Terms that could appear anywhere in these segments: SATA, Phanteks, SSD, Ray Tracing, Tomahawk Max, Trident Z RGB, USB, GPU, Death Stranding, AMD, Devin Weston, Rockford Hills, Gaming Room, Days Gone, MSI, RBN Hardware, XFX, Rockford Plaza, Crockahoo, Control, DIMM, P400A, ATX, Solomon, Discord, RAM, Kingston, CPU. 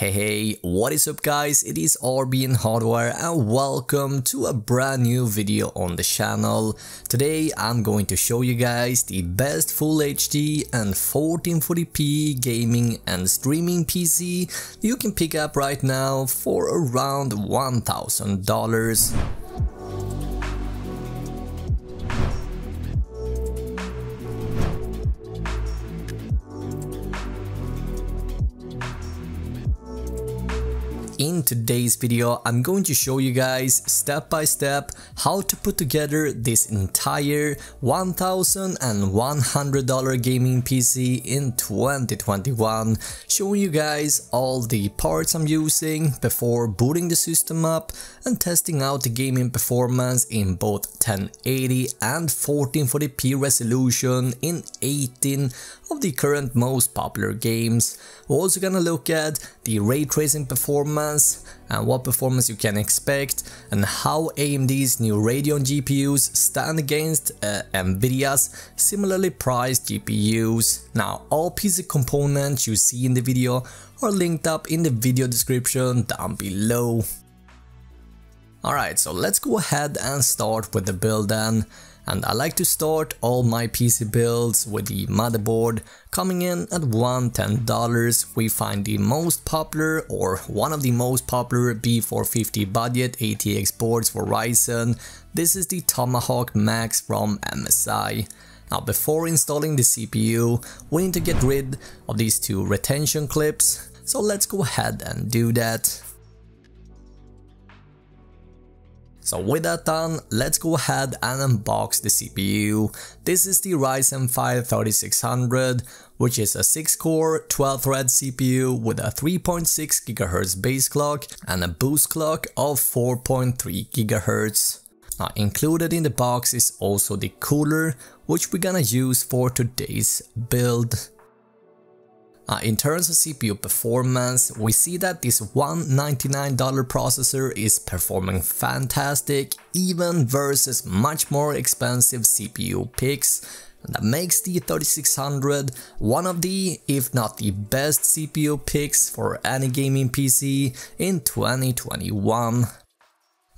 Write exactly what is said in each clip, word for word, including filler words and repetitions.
Hey hey, what is up guys, it is R B N Hardware and welcome to a brand new video on the channel. Today I'm going to show you guys the best Full H D and fourteen forty p gaming and streaming P C you can pick up right now for around one thousand dollars. In today's video, I'm going to show you guys step by step how to put together this entire one thousand one hundred dollar gaming P C in twenty twenty-one, showing you guys all the parts I'm using before booting the system up and testing out the gaming performance in both ten eighty and fourteen forty p resolution in eighteen of the current most popular games. We're also gonna look at the ray tracing performance and what performance you can expect, and how A M D's new Radeon G P Us stand against uh, Nvidia's similarly priced G P Us. Now, all P C components you see in the video are linked up in the video description down below. Alright, so let's go ahead and start with the build then. And I like to start all my P C builds with the motherboard, coming in at one hundred ten dollars. We find the most popular, or one of the most popular, B four fifty budget A T X boards for Ryzen. This is the Tomahawk Max from M S I. Now, before installing the C P U, we need to get rid of these two retention clips, so let's go ahead and do that. So with that done, let's go ahead and unbox the C P U. This is the Ryzen five thirty-six hundred, which is a six core, twelve thread C P U with a three point six gigahertz base clock and a boost clock of four point three gigahertz. Now, included in the box is also the cooler, which we're gonna use for today's build. Uh, in terms of C P U performance, we see that this one hundred ninety-nine dollar processor is performing fantastic, even versus much more expensive C P U picks. And that makes the thirty-six hundred one of the, if not the best C P U picks for any gaming P C in twenty twenty-one.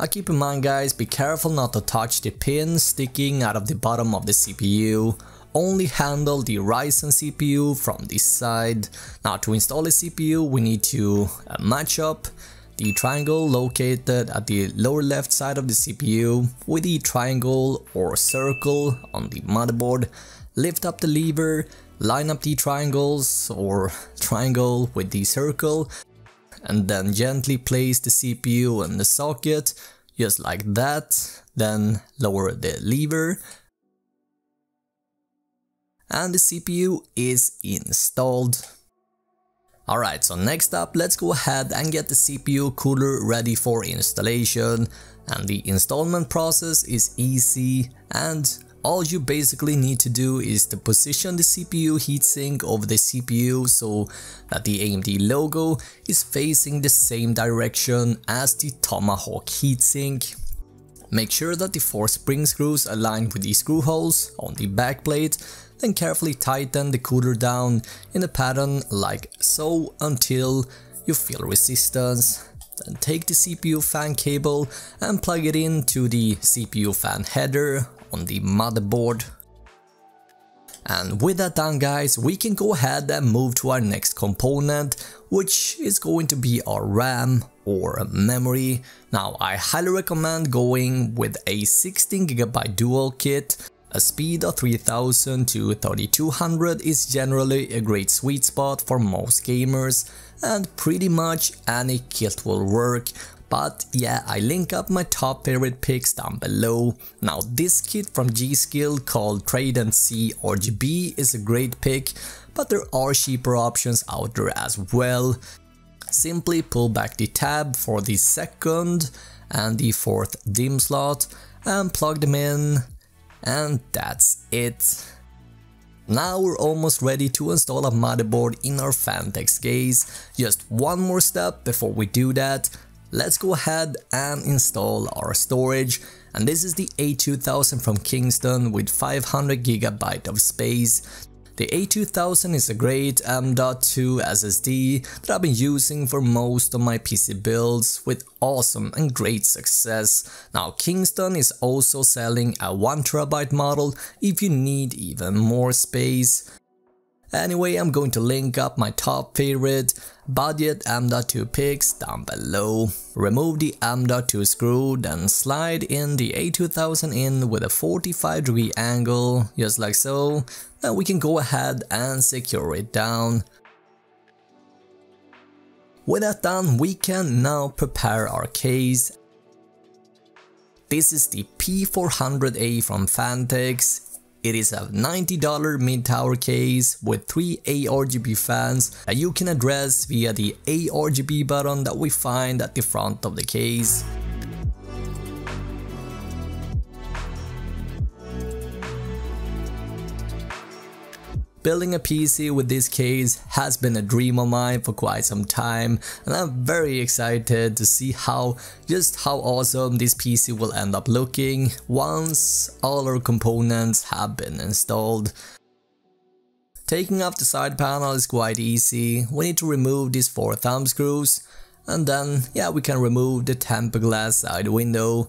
Uh, keep in mind guys, be careful not to touch the pins sticking out of the bottom of the C P U. Only handle the Ryzen C P U from this side. Now, to install a C P U, we need to uh, match up the triangle located at the lower left side of the C P U with the triangle or circle on the motherboard. Lift up the lever, line up the triangles or triangle with the circle, and then gently place the C P U in the socket, just like that. Then lower the lever, and the C P U is installed. Alright, so next up, let's go ahead and get the C P U cooler ready for installation. And the installation process is easy, and all you basically need to do is to position the C P U heatsink over the C P U so that the A M D logo is facing the same direction as the Tomahawk heatsink. Make sure that the four spring screws align with the screw holes on the back plate, then carefully tighten the cooler down in a pattern like so until you feel resistance. Then take the C P U fan cable and plug it into the C P U fan header on the motherboard. And with that done guys, we can go ahead and move to our next component, which is going to be our RAM or memory. Now, I highly recommend going with a sixteen gigabyte dual kit. A speed of three thousand to thirty-two hundred is generally a great sweet spot for most gamers, and pretty much any kit will work. But yeah, I link up my top favorite picks down below. Now, this kit from G.Skill called Trident Z R G B is a great pick, but there are cheaper options out there as well. Simply pull back the tab for the second and the fourth DIMM slot and plug them in. And that's it. Now we're almost ready to install a motherboard in our Phanteks case. Just one more step before we do that. Let's go ahead and install our storage. And this is the A two thousand from Kingston with five hundred gigabyte of space. The A two thousand is a great M dot two S S D that I've been using for most of my P C builds with awesome and great success. Now Kingston is also selling a one terabyte model if you need even more space. Anyway, I'm going to link up my top favorite budget M dot two picks down below. Remove the M dot two screw, then slide in the A two thousand in with a forty-five degree angle, just like so. Then we can go ahead and secure it down. With that done, we can now prepare our case. This is the P four hundred A from Phanteks. It is a ninety dollar mid-tower case with three A R G B fans that you can address via the A R G B button that we find at the front of the case. Building a P C with this case has been a dream of mine for quite some time, and I'm very excited to see how just how awesome this P C will end up looking once all our components have been installed. Taking off the side panel is quite easy. We need to remove these four thumb screws, and then yeah, we can remove the tempered glass side window.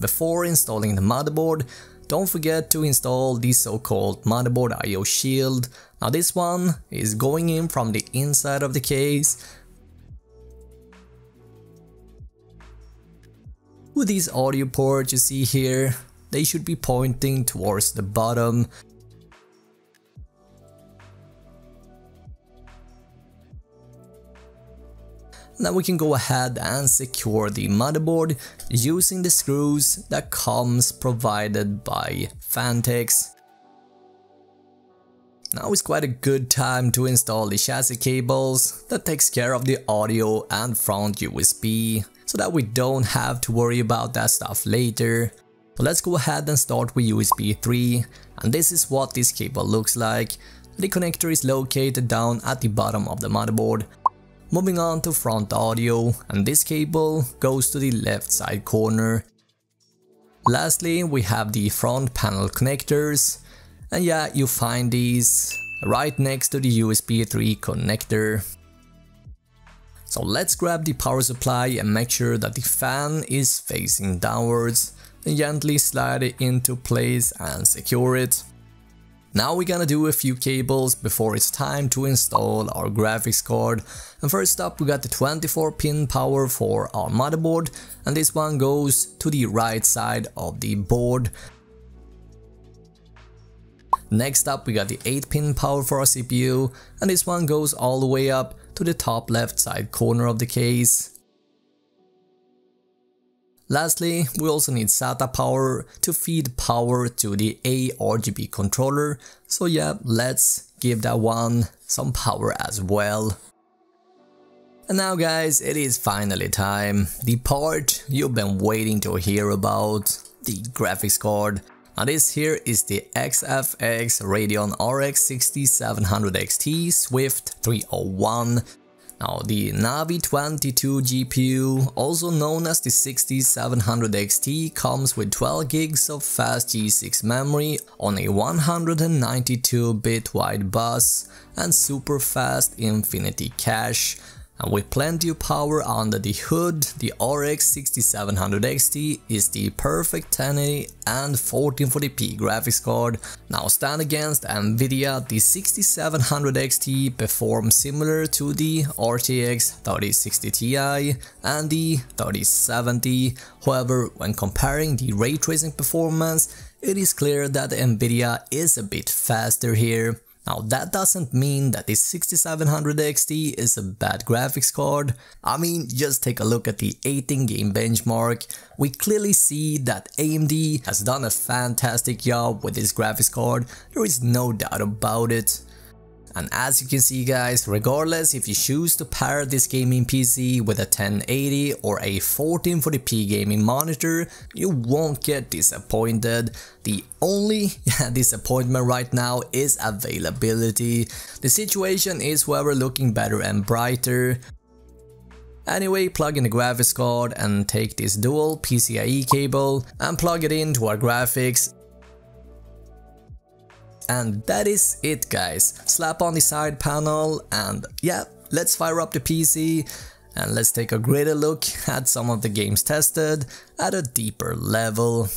Before installing the motherboard, don't forget to install the so-called motherboard I O shield. Now this one is going in from the inside of the case. With these audio ports you see here, they should be pointing towards the bottom. Now we can go ahead and secure the motherboard using the screws that comes provided by Phanteks. Now is quite a good time to install the chassis cables that takes care of the audio and front U S B, so that we don't have to worry about that stuff later. So let's go ahead and start with U S B three, and this is what this cable looks like. The connector is located down at the bottom of the motherboard. Moving on to front audio, and this cable goes to the left side corner. Lastly, we have the front panel connectors, and yeah, you find these right next to the U S B three connector. So let's grab the power supply and make sure that the fan is facing downwards, and gently slide it into place and secure it. Now we're gonna do a few cables before it's time to install our graphics card, and first up we got the twenty-four pin power for our motherboard, and this one goes to the right side of the board. Next up we got the eight pin power for our C P U, and this one goes all the way up to the top left side corner of the case. Lastly, we also need SATA power to feed power to the A R G B controller, so yeah, let's give that one some power as well. And now guys, it is finally time, the part you've been waiting to hear about, the graphics card. Now this here is the X F X Radeon R X sixty-seven hundred X T Swift three oh one. Now the Navi twenty-two G P U, also known as the sixty-seven hundred X T, comes with twelve gigs of fast G six memory on a one hundred ninety-two bit wide bus and super fast infinity cache. And with plenty of power under the hood, the R X sixty-seven hundred X T is the perfect ten eighty and fourteen forty p graphics card. Now stand against Nvidia, the sixty-seven hundred X T performs similar to the R T X thirty sixty Ti and the thirty seventy, however when comparing the ray tracing performance, it is clear that Nvidia is a bit faster here. Now that doesn't mean that the sixty-seven hundred X T is a bad graphics card. I mean, just take a look at the eighteen game benchmark. We clearly see that A M D has done a fantastic job with this graphics card, there is no doubt about it. And as you can see guys, regardless if you choose to pair this gaming P C with a ten eighty or a fourteen forty p gaming monitor, you won't get disappointed. The only disappointment right now is availability. The situation is however looking better and brighter. Anyway, plug in the graphics card and take this dual P C I E cable and plug it into our graphics. And that is it, guys. Slap on the side panel and yeah, let's fire up the P C and let's take a greater look at some of the games tested at a deeper level.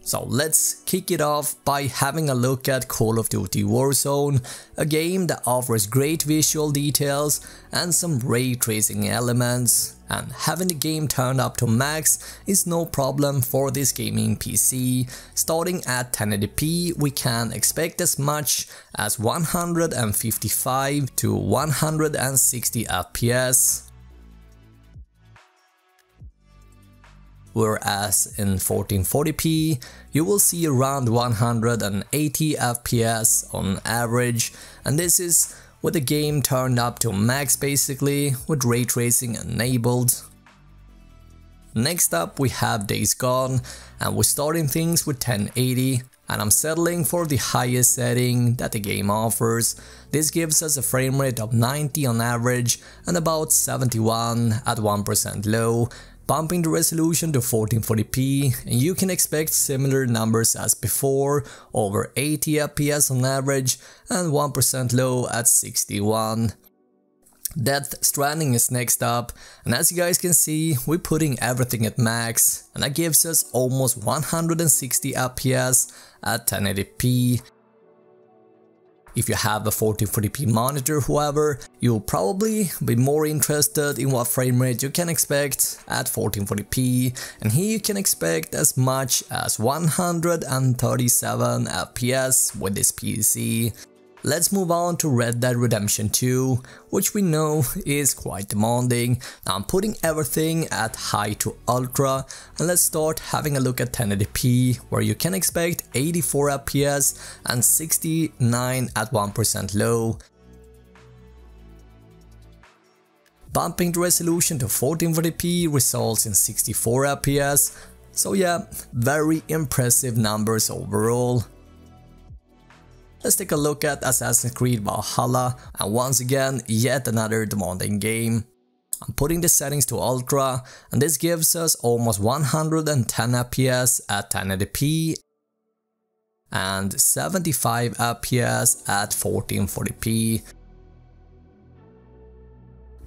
So let's kick it off by having a look at Call of Duty Warzone, a game that offers great visual details and some ray tracing elements, and having the game turned up to max is no problem for this gaming P C. Starting at ten eighty p, we can expect as much as one fifty-five to one sixty F P S. Whereas in fourteen forty p, you will see around one eighty F P S on average, and this is with the game turned up to max basically, with ray tracing enabled. Next up we have Days Gone, and we're starting things with ten eighty, and I'm settling for the highest setting that the game offers. This gives us a frame rate of ninety on average and about seventy-one at one percent low, bumping the resolution to fourteen forty p, and you can expect similar numbers as before, over eighty F P S on average and one percent low at sixty-one. Death Stranding is next up, and as you guys can see, we're putting everything at max, and that gives us almost one sixty F P S at ten eighty p. If you have a fourteen forty p monitor, however, you'll probably be more interested in what frame rate you can expect at fourteen forty p, and here you can expect as much as one thirty-seven F P S with this P C. Let's move on to Red Dead Redemption two, which we know is quite demanding. Now I'm putting everything at high to ultra, and let's start having a look at ten eighty p, where you can expect eighty-four F P S and sixty-nine at one percent low. Bumping the resolution to fourteen forty p results in sixty-four F P S, so yeah, very impressive numbers overall. Let's take a look at Assassin's Creed Valhalla, and once again yet another demanding game. I'm putting the settings to ultra, and this gives us almost one ten F P S at ten eighty p and seventy-five F P S at fourteen forty p.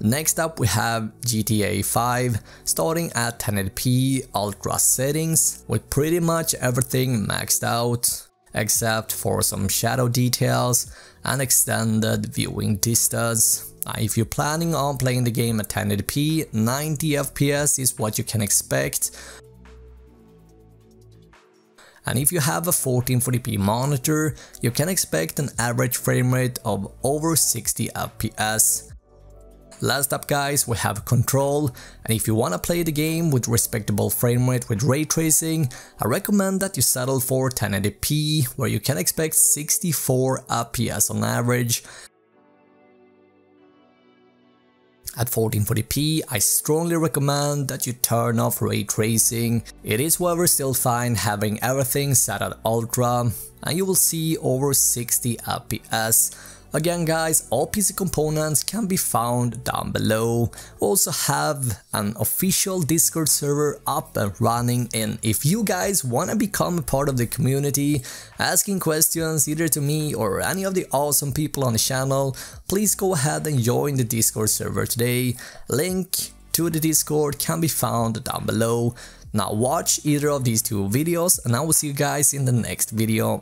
Next up we have G T A five, starting at ten eighty p ultra settings with pretty much everything maxed out, except for some shadow details and extended viewing distance. Now, if you're planning on playing the game at ten eighty p, ninety F P S is what you can expect. And if you have a fourteen forty p monitor, you can expect an average frame rate of over sixty F P S. Last up, guys, we have Control, and if you want to play the game with respectable frame rate with ray tracing, I recommend that you settle for ten eighty p, where you can expect sixty-four F P S on average. At fourteen forty p, I strongly recommend that you turn off ray tracing. It is, however, still fine having everything set at ultra, and you will see over sixty F P S. Again, guys, all P C components can be found down below. We also have an official Discord server up and running, and if you guys wanna become a part of the community, asking questions either to me or any of the awesome people on the channel, please go ahead and join the Discord server today. Link to the Discord can be found down below. Now watch either of these two videos, and I will see you guys in the next video.